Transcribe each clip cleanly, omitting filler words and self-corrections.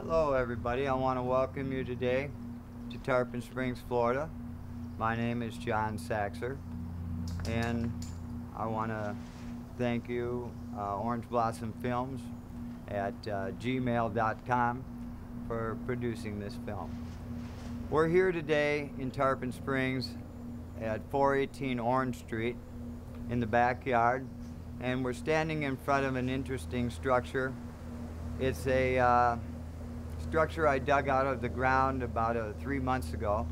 Hello everybody, I want to welcome you today to Tarpon Springs, Florida. My name is John Sachser, and I want to thank you, Orange Blossom Films at gmail.com, for producing this film. We're here today in Tarpon Springs at 418 Orange Street in the backyard, and we're standing in front of an interesting structure. It's a structure I dug out of the ground about 3 months ago,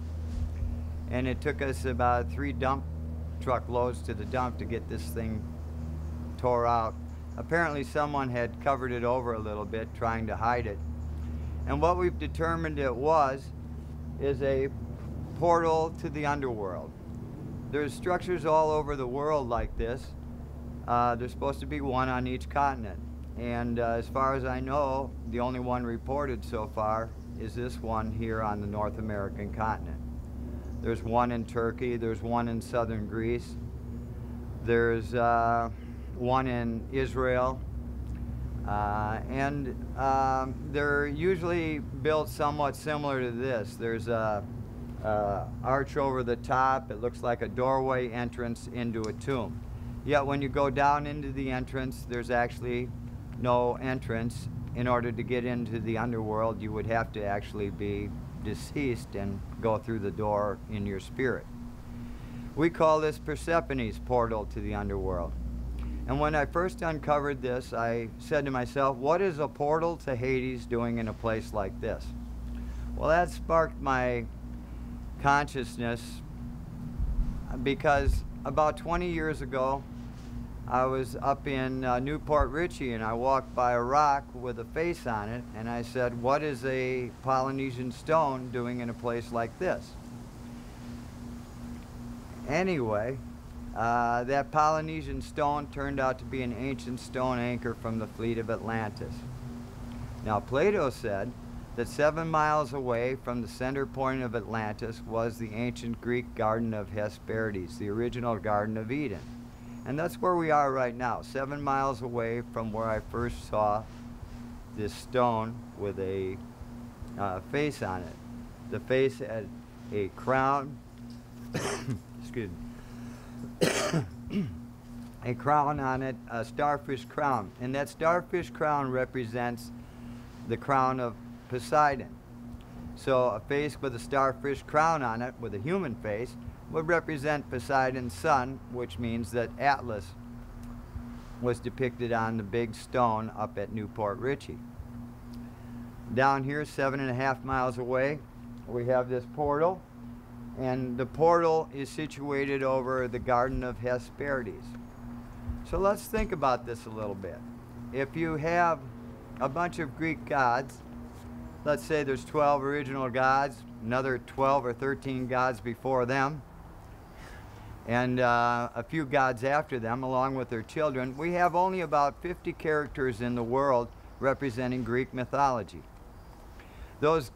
and it took us about 3 dump truck loads to the dump to get this thing tore out. Apparently someone had covered it over a little bit trying to hide it, and what we've determined it was is a portal to the underworld. There's structures all over the world like this. There's supposed to be one on each continent, and as far as I know, the only one reported so far is this one here on the North American continent. There's one in Turkey, there's one in southern Greece, there's one in Israel, and they're usually built somewhat similar to this. There's an arch over the top. It looks like a doorway entrance into a tomb. Yet when you go down into the entrance, there's actually no entrance. In order to get into the underworld, you would have to actually be deceased and go through the door in your spirit. We call this Persephone's portal to the underworld. And when I first uncovered this, I said to myself, what is a portal to Hades doing in a place like this? Well, that sparked my consciousness, because about 20 years ago, I was up in Newport Richey, and I walked by a rock with a face on it, and I said, what is a Polynesian stone doing in a place like this? Anyway, that Polynesian stone turned out to be an ancient stone anchor from the fleet of Atlantis. Now, Plato said that 7 miles away from the center point of Atlantis was the ancient Greek garden of Hesperides, the original Garden of Eden. And that's where we are right now, 7 miles away from where I first saw this stone with a face on it. The face had a crown, excuse me, a crown on it, a starfish crown. And that starfish crown represents the crown of Poseidon. So a face with a starfish crown on it, with a human face, would represent Poseidon's son, which means that Atlas was depicted on the big stone up at Newport Richey. Down here, 7.5 miles away, we have this portal, and the portal is situated over the Garden of Hesperides. So let's think about this a little bit. If you have a bunch of Greek gods, let's say there's 12 original gods, another 12 or 13 gods before them, and a few gods after them, along with their children. We have only about 50 characters in the world representing Greek mythology. Those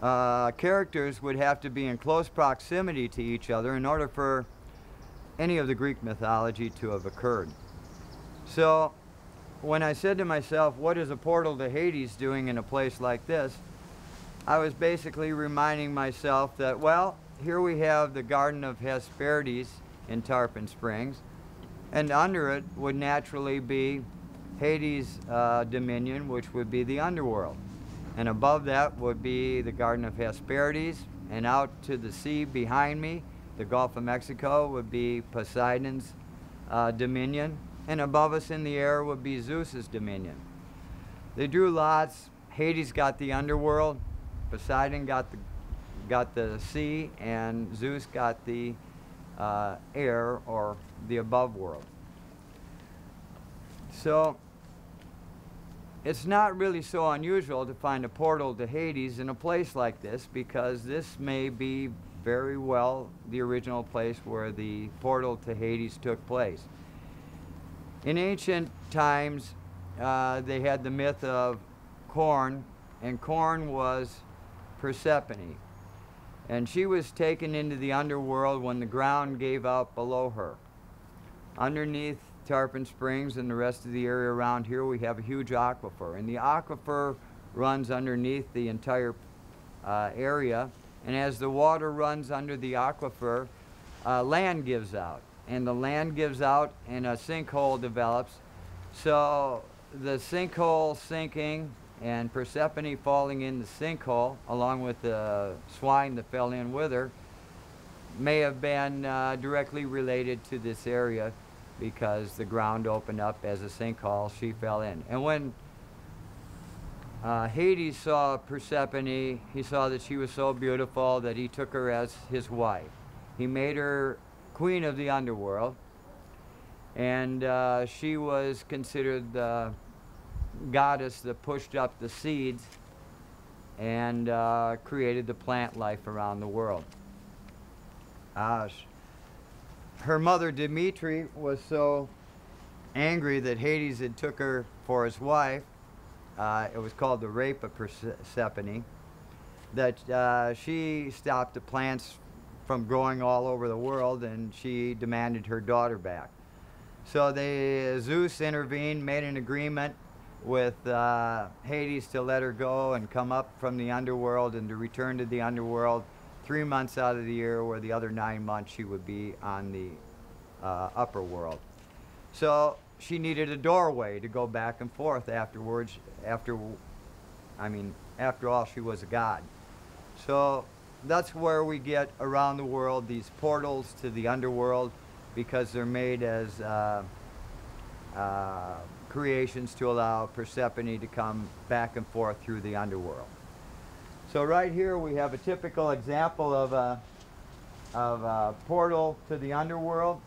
characters would have to be in close proximity to each other in order for any of the Greek mythology to have occurred. So, when I said to myself, what is a portal to Hades doing in a place like this, I was basically reminding myself that, well, here we have the Garden of Hesperides in Tarpon Springs, and under it would naturally be Hades' dominion, which would be the underworld. And above that would be the Garden of Hesperides, and out to the sea behind me, the Gulf of Mexico, would be Poseidon's dominion. And above us in the air would be Zeus's dominion. They drew lots. Hades got the underworld, Poseidon got the sea, and Zeus got the air, or the above world. So it's not really so unusual to find a portal to Hades in a place like this, because this may be very well the original place where the portal to Hades took place. In ancient times, they had the myth of Corn, and Corn was Persephone. And she was taken into the underworld when the ground gave out below her. Underneath Tarpon Springs and the rest of the area around here, we have a huge aquifer. And the aquifer runs underneath the entire area. And as the water runs under the aquifer, land gives out. And the land gives out and a sinkhole develops. So the sinkhole sinking and Persephone falling in the sinkhole, along with the swine that fell in with her, may have been directly related to this area, because the ground opened up as a sinkhole, she fell in. And when Hades saw Persephone, he saw that she was so beautiful that he took her as his wife. He made her queen of the underworld, and she was considered the goddess that pushed up the seeds and created the plant life around the world. Her mother Demetri was so angry that Hades had took her for his wife, it was called the rape of Persephone, that she stopped the plants from growing all over the world, and she demanded her daughter back. So Zeus intervened, made an agreement with Hades to let her go and come up from the underworld and to return to the underworld 3 months out of the year, where the other 9 months she would be on the upper world. So she needed a doorway to go back and forth afterwards. After all, she was a god. So that's where we get around the world these portals to the underworld, because they're made as creations to allow Persephone to come back and forth through the underworld. So right here we have a typical example of a portal to the underworld.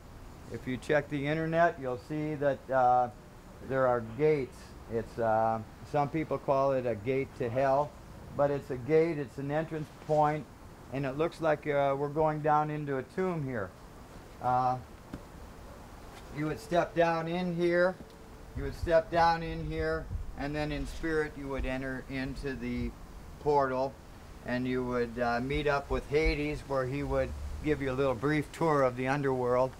If you check the internet, you'll see that there are gates. It's some people call it a gate to hell, but it's a gate, it's an entrance point, and it looks like we're going down into a tomb here. You would step down in here, you would step down in here, and then in spirit you would enter into the portal, and you would meet up with Hades, where he would give you a little brief tour of the underworld,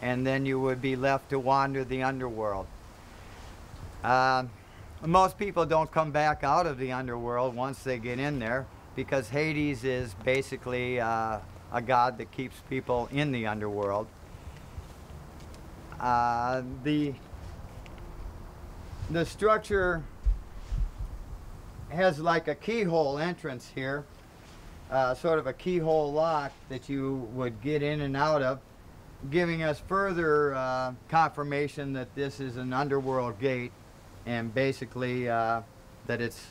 and then you would be left to wander the underworld. Most people don't come back out of the underworld once they get in there, because Hades is basically a god that keeps people in the underworld. The structure has like a keyhole entrance here, sort of a keyhole lock that you would get in and out of, giving us further confirmation that this is an underworld gate, and basically that it's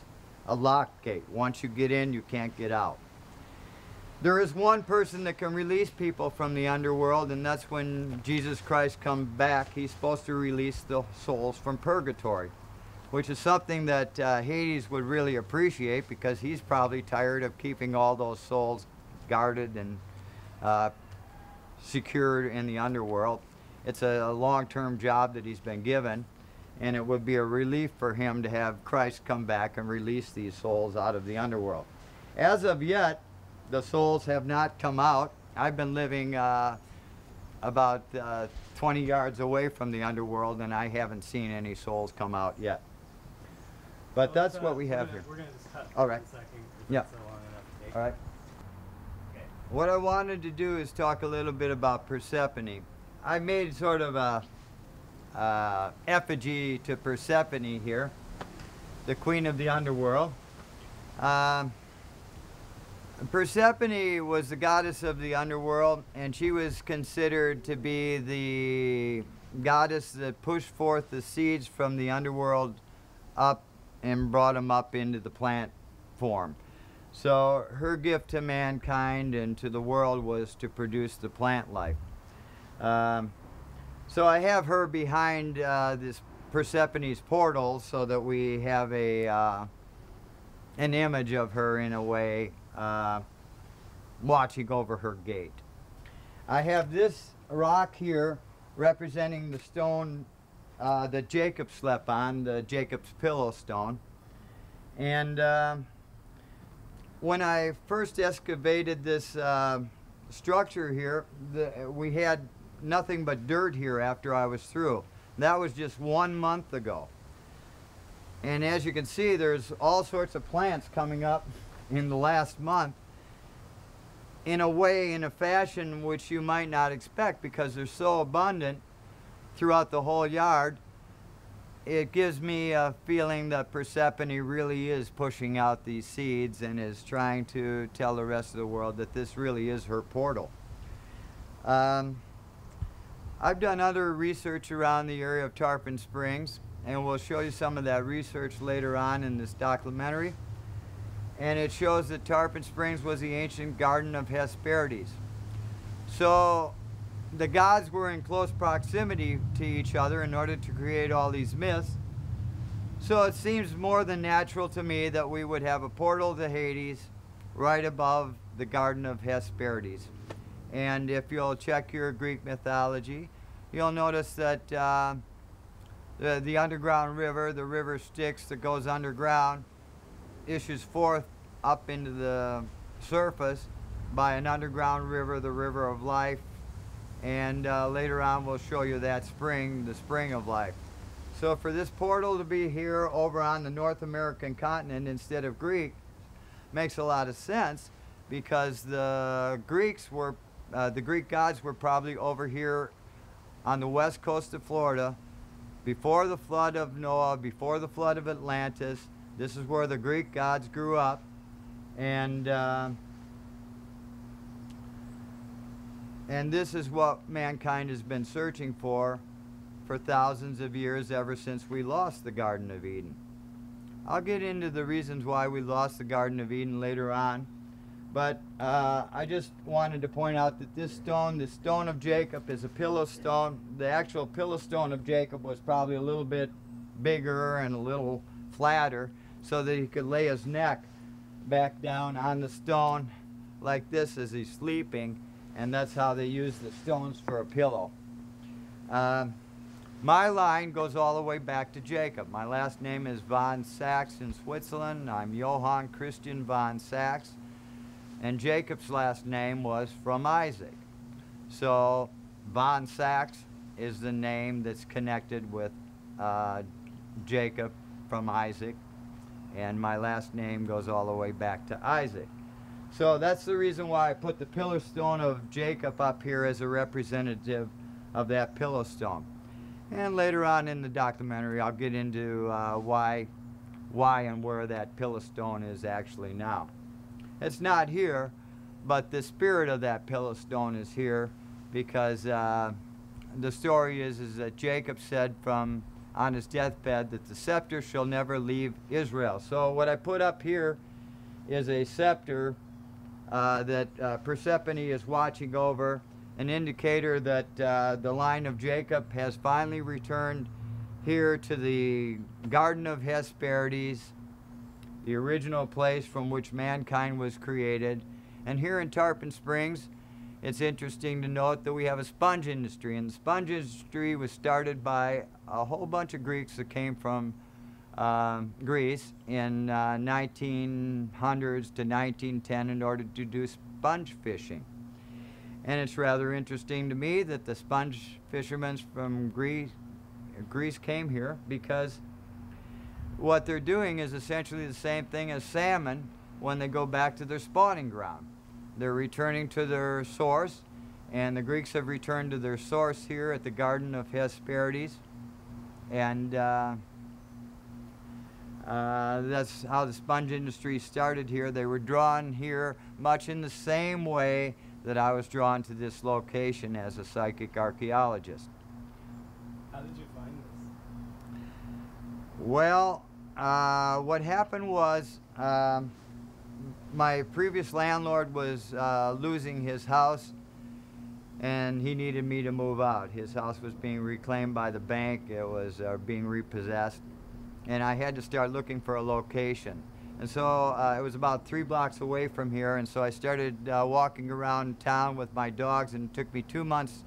a locked gate. Once you get in, you can't get out. There is one person that can release people from the underworld, and that's when Jesus Christ comes back. He's supposed to release the souls from purgatory, which is something that Hades would really appreciate, because he's probably tired of keeping all those souls guarded and secured in the underworld. It's a long-term job that he's been given, and it would be a relief for him to have Christ come back and release these souls out of the underworld. As of yet, the souls have not come out. I've been living about 20 yards away from the underworld, and I haven't seen any souls come out yet. But so that's what we have here. We're going to just cut all right. For a second, yeah. So long enough. All right. Okay. What I wanted to do is talk a little bit about Persephone. I made sort of a effigy to Persephone here, the queen of the underworld. Persephone was the goddess of the underworld, and she was considered to be the goddess that pushed forth the seeds from the underworld up and brought them up into the plant form. So her gift to mankind and to the world was to produce the plant life. So I have her behind this Persephone's portal, so that we have a an image of her in a way watching over her gate. I have this rock here representing the stone that Jacob slept on, the Jacob's pillow stone. And when I first excavated this structure here, we had nothing but dirt here after I was through. That was just 1 month ago. And as you can see, there's all sorts of plants coming up in the last month in a way, in a fashion which you might not expect, because they're so abundant throughout the whole yard. It gives me a feeling that Persephone really is pushing out these seeds and is trying to tell the rest of the world that this really is her portal. I've done other research around the area of Tarpon Springs, and we'll show you some of that research later on in this documentary. And it shows that Tarpon Springs was the ancient garden of Hesperides. So the gods were in close proximity to each other in order to create all these myths. So it seems more than natural to me that we would have a portal to Hades right above the garden of Hesperides. And if you'll check your Greek mythology, you'll notice that the underground river, the River Styx that goes underground, issues forth up into the surface by an underground river, the River of Life. And later on we'll show you that spring, the Spring of Life. So for this portal to be here over on the North American continent instead of Greek makes a lot of sense, because the Greeks were, the Greek gods were probably over here on the west coast of Florida before the flood of Noah, before the flood of Atlantis. This is where the Greek gods grew up, and this is what mankind has been searching for thousands of years, ever since we lost the Garden of Eden. I'll get into the reasons why we lost the Garden of Eden later on, but I just wanted to point out that this stone of Jacob, is a pillow stone. The actual pillow stone of Jacob was probably a little bit bigger and a little flatter, so that he could lay his neck back down on the stone like this as he's sleeping, and that's how they use the stones for a pillow. My line goes all the way back to Jacob. My last name is von Sachs in Switzerland. I'm Johann Christian von Sachs, and Jacob's last name was from Isaac. So von Sachs is the name that's connected with Jacob from Isaac, and my last name goes all the way back to Isaac. So that's the reason why I put the pillar stone of Jacob up here as a representative of that pillow stone. And later on in the documentary I'll get into why and where that pillow stone is actually now. It's not here, but the spirit of that pillow stone is here, because the story is that Jacob said from on his deathbed that the scepter shall never leave Israel. So what I put up here is a scepter that Persephone is watching over, an indicator that the line of Jacob has finally returned here to the Garden of Hesperides, the original place from which mankind was created. And here in Tarpon Springs, it's interesting to note that we have a sponge industry, and the sponge industry was started by a whole bunch of Greeks that came from Greece in 1900s to 1910 in order to do sponge fishing. And it's rather interesting to me that the sponge fishermen from Greece came here, because what they're doing is essentially the same thing as salmon when they go back to their spawning ground. They're returning to their source, and the Greeks have returned to their source here at the Garden of Hesperides, and that's how the sponge industry started here. They were drawn here much in the same way that I was drawn to this location as a psychic archaeologist. How did you find this? Well, what happened was, my previous landlord was losing his house, and he needed me to move out. His house was being reclaimed by the bank. It was being repossessed, and I had to start looking for a location. And so it was about 3 blocks away from here, and so I started walking around town with my dogs, and it took me 2 months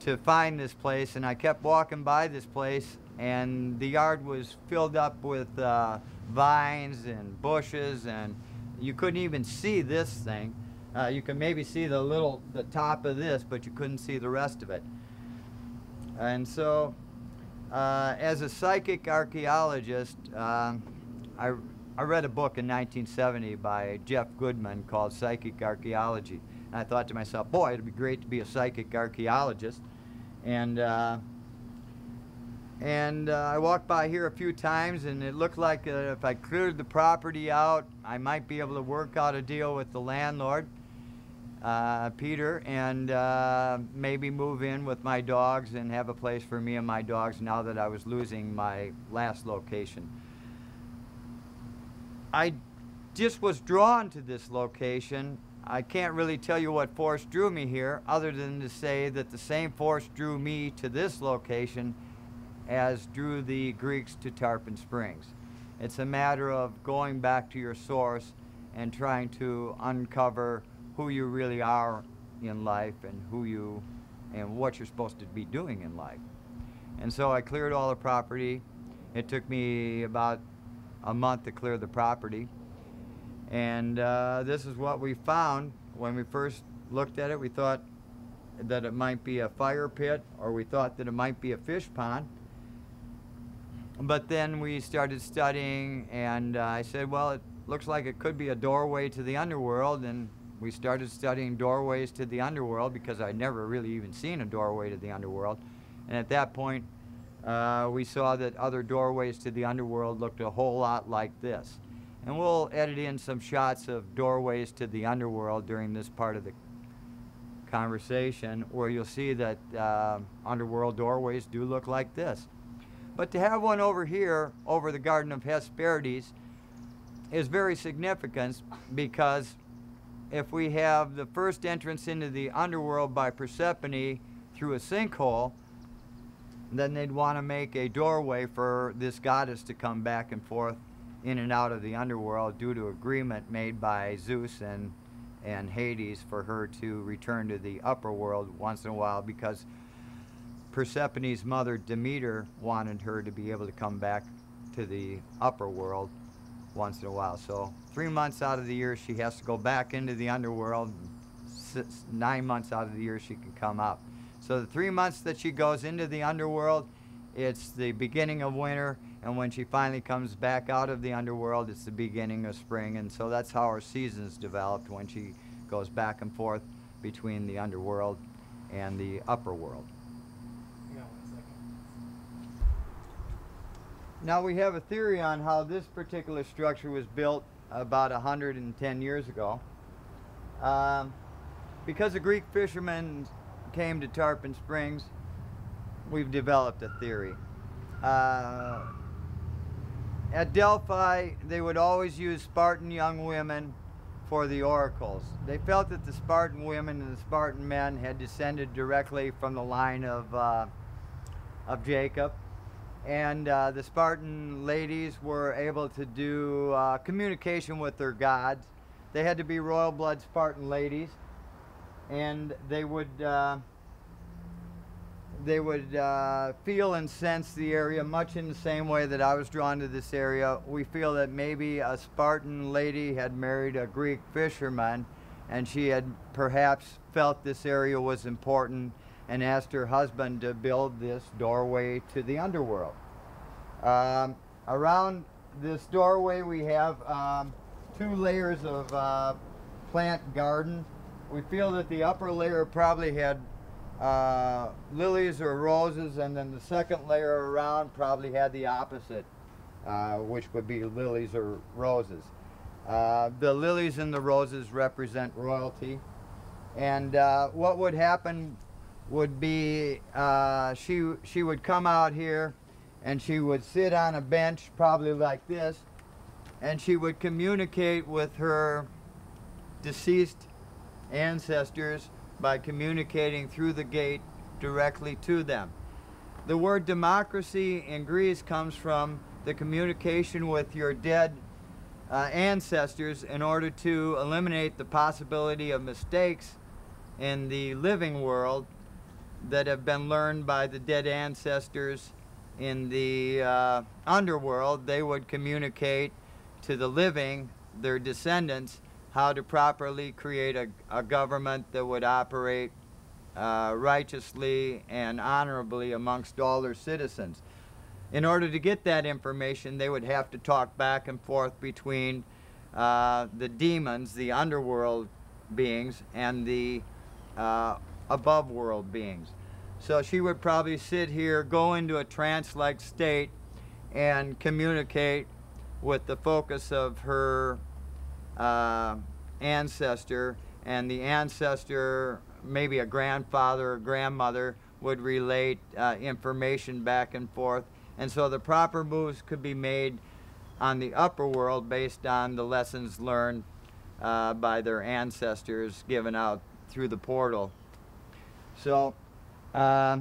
to find this place. And I kept walking by this place, and the yard was filled up with vines and bushes, and you couldn't even see this thing. You can maybe see the top of this, but you couldn't see the rest of it. And so As a psychic archaeologist, I read a book in 1970 by Jeff Goodman called Psychic Archaeology. And I thought to myself, boy, it'd be great to be a psychic archaeologist. And I walked by here a few times, and it looked like if I cleared the property out, I might be able to work out a deal with the landlord, Peter, and maybe move in with my dogs and have a place for me and my dogs now that I was losing my last location. I just was drawn to this location. I can't really tell you what force drew me here, other than to say that the same force drew me to this location as drew the Greeks to Tarpon Springs. It's a matter of going back to your source and trying to uncover who you really are in life and who you and what you're supposed to be doing in life. And so I cleared all the property. It took me about a month to clear the property, and this is what we found. When we first looked at it, we thought that it might be a fire pit, or we thought that it might be a fish pond, but then we started studying, and I said, well, it looks like it could be a doorway to the underworld. And we started studying doorways to the underworld, because I'd never really even seen a doorway to the underworld. And at that point, we saw that other doorways to the underworld looked a whole lot like this. And we'll edit in some shots of doorways to the underworld during this part of the conversation, where you'll see that underworld doorways do look like this. But to have one over here, over the Garden of Hesperides, is very significant, because if we have the first entrance into the underworld by Persephone through a sinkhole, then they'd want to make a doorway for this goddess to come back and forth in and out of the underworld, due to agreement made by Zeus and Hades for her to return to the upper world once in a while, because Persephone's mother Demeter wanted her to be able to come back to the upper world once in a while. So 3 months out of the year she has to go back into the underworld, 9 months out of the year she can come up. So the 3 months that she goes into the underworld, it's the beginning of winter, and when she finally comes back out of the underworld, it's the beginning of spring. And so that's how her seasons developed, when she goes back and forth between the underworld and the upper world. Hang on 1 second. Now we have a theory on how this particular structure was built about 110 years ago. Because the Greek fishermen came to Tarpon Springs, we've developed a theory. At Delphi, they would always use Spartan young women for the oracles. They felt that the Spartan women and the Spartan men had descended directly from the line of Jacob, and the Spartan ladies were able to do communication with their gods. They had to be royal blood Spartan ladies, and they would feel and sense the area much in the same way that I was drawn to this area. We feel that maybe a Spartan lady had married a Greek fisherman, and she had perhaps felt this area was important and asked her husband to build this doorway to the underworld. Around this doorway we have 2 layers of plant garden. We feel that the upper layer probably had lilies or roses, and then the second layer around probably had the opposite, which would be lilies or roses. The lilies and the roses represent royalty, and what would happen would be she would come out here, and she would sit on a bench probably like this, and she would communicate with her deceased ancestors by communicating through the gate directly to them. The word democracy in Greece comes from the communication with your dead ancestors in order to eliminate the possibility of mistakes in the living world that have been learned by the dead ancestors in the underworld. They would communicate to the living, their descendants, how to properly create a government that would operate righteously and honorably amongst all their citizens. In order to get that information, they would have to talk back and forth between the demons, the underworld beings, and the above world beings. So she would probably sit here, go into a trance-like state, and communicate with the focus of her ancestor, and the ancestor, maybe a grandfather or grandmother, would relate information back and forth. And so the proper moves could be made on the upper world based on the lessons learned by their ancestors given out through the portal. So a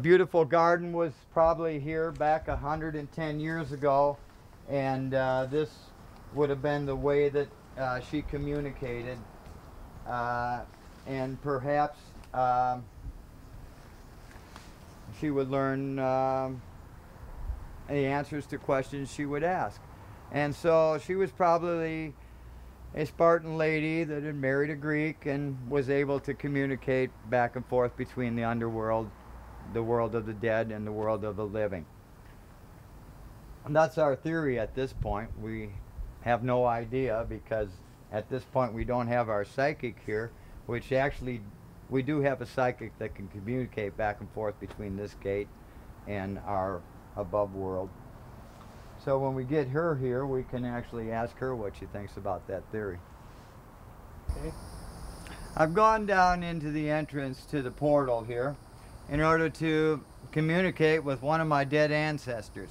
beautiful garden was probably here back 110 years ago, and this would have been the way that she communicated, and perhaps she would learn the answers to questions she would ask. And so she was probably a Spartan lady that had married a Greek and was able to communicate back and forth between the underworld, the world of the dead, and the world of the living. And that's our theory at this point. We have no idea, because at this point we don't have our psychic here, which actually we do have a psychic that can communicate back and forth between this gate and our above world. So when we get her here, we can actually ask her what she thinks about that theory. Okay. I've gone down into the entrance to the portal here in order to communicate with one of my dead ancestors.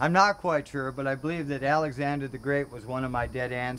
I'm not quite sure, but I believe that Alexander the Great was one of my dead ancestors.